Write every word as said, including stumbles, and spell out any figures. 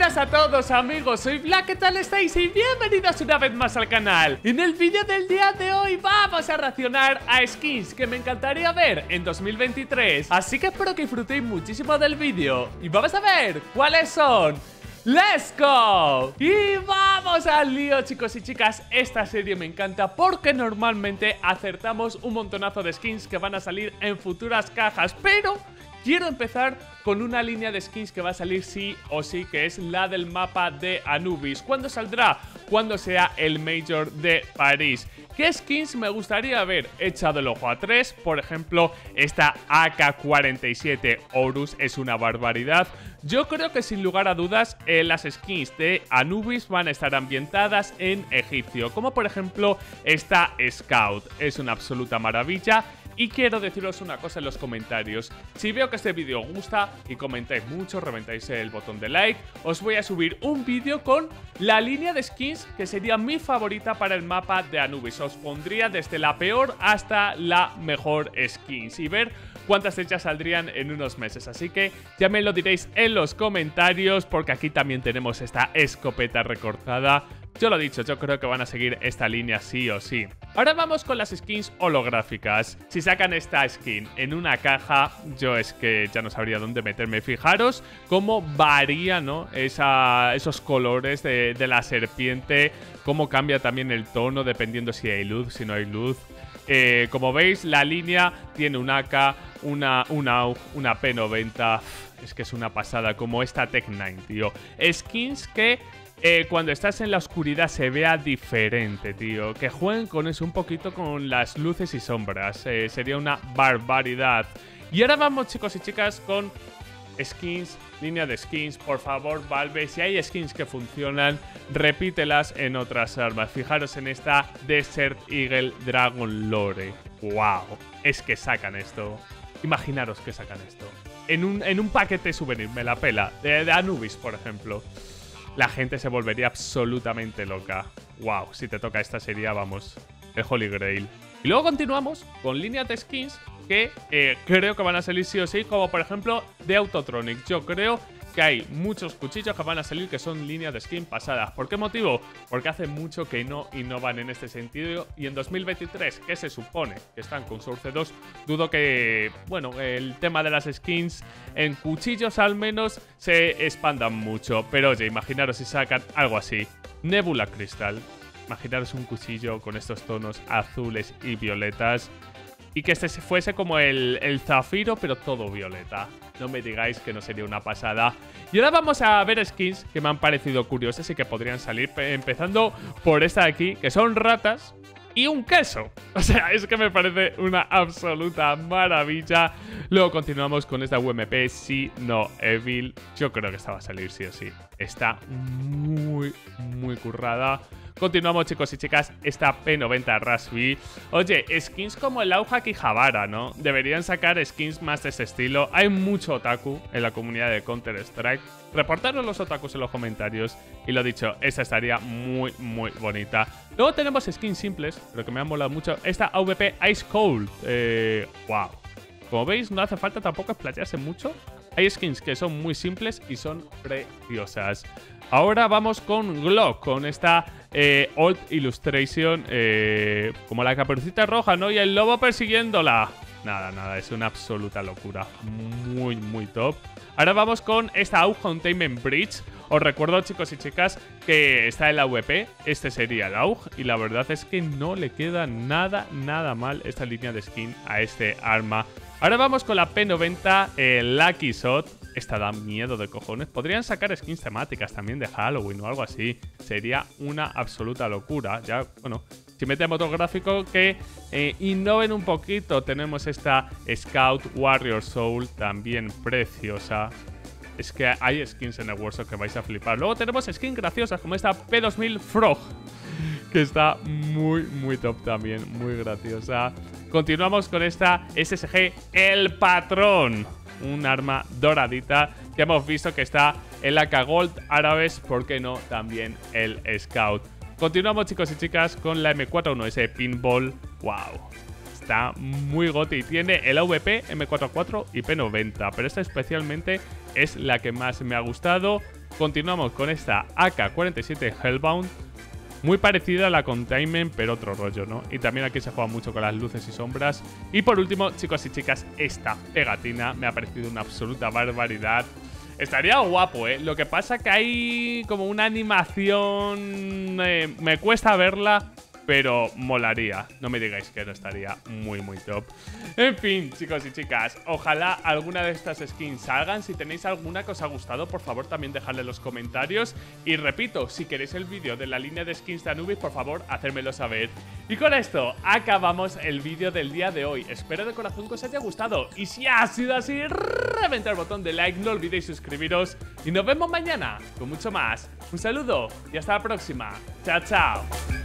Buenas a todos amigos, soy Black, ¿qué tal estáis? Y bienvenidos una vez más al canal. En el vídeo del día de hoy vamos a reaccionar a skins que me encantaría ver en dos mil veintitrés. Así que espero que disfrutéis muchísimo del vídeo y vamos a ver cuáles son. ¡Let's go! Y vamos al lío, chicos y chicas. Esta serie me encanta porque normalmente acertamos un montonazo de skins que van a salir en futuras cajas, pero quiero empezar con una línea de skins que va a salir sí o sí, que es la del mapa de Anubis. ¿Cuándo saldrá? Cuando sea el Major de París. ¿Qué skins me gustaría haber echado el ojo a tres? Por ejemplo, esta A K cuarenta y siete Horus es una barbaridad. Yo creo que sin lugar a dudas eh, las skins de Anubis van a estar ambientadas en Egipcio, como por ejemplo esta Scout, es una absoluta maravilla. Y quiero deciros una cosa en los comentarios. Si veo que este vídeo os gusta y comentáis mucho, reventáis el botón de like, os voy a subir un vídeo con la línea de skins que sería mi favorita para el mapa de Anubis. Os pondría desde la peor hasta la mejor skins y ver cuántas hechas saldrían en unos meses. Así que ya me lo diréis en los comentarios, porque aquí también tenemos esta escopeta recortada. Yo lo he dicho, yo creo que van a seguir esta línea sí o sí. Ahora vamos con las skins holográficas. Si sacan esta skin en una caja, yo es que ya no sabría dónde meterme. Fijaros cómo varía, ¿no? Esa, esos colores de, de la serpiente, cómo cambia también el tono dependiendo si hay luz, si no hay luz. Eh, como veis, la línea tiene un A K, una, una A U G, una P noventa. Es que es una pasada, como esta Tech nueve, tío. Skins que Eh, cuando estás en la oscuridad se vea diferente, tío. Que jueguen con eso un poquito, con las luces y sombras. Eh, sería una barbaridad. Y ahora vamos, chicos y chicas, con skins, línea de skins. Por favor, Valve, si hay skins que funcionan, repítelas en otras armas. Fijaros en esta Desert Eagle Dragon Lore. ¡Wow! Es que sacan esto. Imaginaros que sacan esto. En un, en un paquete souvenir, me la pela. De, de Anubis, por ejemplo. La gente se volvería absolutamente loca. Wow, si te toca esta sería, vamos, el Holy Grail. Y luego continuamos con líneas de skins que eh, creo que van a salir sí o sí, como por ejemplo de Autotronic. Yo creo que hay muchos cuchillos que van a salir que son líneas de skin pasadas. ¿Por qué motivo? Porque hace mucho que no innovan en este sentido. Y en dos mil veintitrés, que se supone que están con Source dos, dudo que, bueno, el tema de las skins en cuchillos al menos se expandan mucho. Pero oye, imaginaros si sacan algo así. Nebula Crystal. Imaginaros un cuchillo con estos tonos azules y violetas. Y que este fuese como el, el zafiro, pero todo violeta. No me digáis que no sería una pasada. Y ahora vamos a ver skins que me han parecido curiosas y que podrían salir. Empezando por esta de aquí, que son ratas y un queso. O sea, es que me parece una absoluta maravilla. Luego continuamos con esta U M P, si no Evil. Yo creo que esta va a salir sí o sí. Está muy, muy currada. Continuamos, chicos y chicas, esta P noventa Rasby. Oye, skins como el Aujaki Javara, ¿no? Deberían sacar skins más de ese estilo. Hay mucho otaku en la comunidad de Counter-Strike. Reportaros los otakus en los comentarios. Y lo dicho, esta estaría muy, muy bonita. Luego tenemos skins simples, pero que me han molado mucho. Esta A V P Ice Cold. Eh, wow. Como veis, no hace falta tampoco explayarse mucho. Hay skins que son muy simples y son preciosas. Ahora vamos con Glock, con esta eh, Old Illustration, eh, como la caperucita roja, ¿no? Y el lobo persiguiéndola. Nada, nada, es una absoluta locura. Muy, muy top. Ahora vamos con esta A U G Containment Breach. Os recuerdo, chicos y chicas, que está el A W P. Este sería el A U G. Y la verdad es que no le queda nada, nada mal esta línea de skin a este arma. Ahora vamos con la P noventa eh, Lucky Shot. Esta da miedo de cojones. Podrían sacar skins temáticas también de Halloween o algo así. Sería una absoluta locura. Ya, bueno, si metemos otro gráfico que eh, innoven un poquito. Tenemos esta Scout Warrior Soul, también preciosa. Es que hay skins en el Warsaw que vais a flipar. Luego tenemos skins graciosas como esta P dos mil Frog, que está muy, muy top también. Muy graciosa. Continuamos con esta S S G El Patrón, un arma doradita que hemos visto que está en la A K Gold árabes, ¿por qué no? También el Scout. Continuamos, chicos y chicas, con la M cuarenta y uno S Pinball. ¡Wow! Está muy goti. Tiene el A V P, M cuarenta y cuatro y P noventa, pero esta especialmente es la que más me ha gustado. Continuamos con esta A K cuarenta y siete Hellbound, muy parecida a la Containment, pero otro rollo, ¿no? Y también aquí se juega mucho con las luces y sombras. Y por último, chicos y chicas, esta pegatina me ha parecido una absoluta barbaridad. Estaría guapo, ¿eh? Lo que pasa que hay como una animación... Eh, me cuesta verla, pero molaría. No me digáis que no estaría muy, muy top. En fin, chicos y chicas, ojalá alguna de estas skins salgan. Si tenéis alguna que os ha gustado, por favor, también dejadla en los comentarios. Y repito, si queréis el vídeo de la línea de skins de Anubis, por favor, hacérmelo saber. Y con esto acabamos el vídeo del día de hoy. Espero de corazón que os haya gustado. Y si ha sido así, reventad el botón de like, no olvidéis suscribiros. Y nos vemos mañana con mucho más. Un saludo y hasta la próxima. Chao, chao.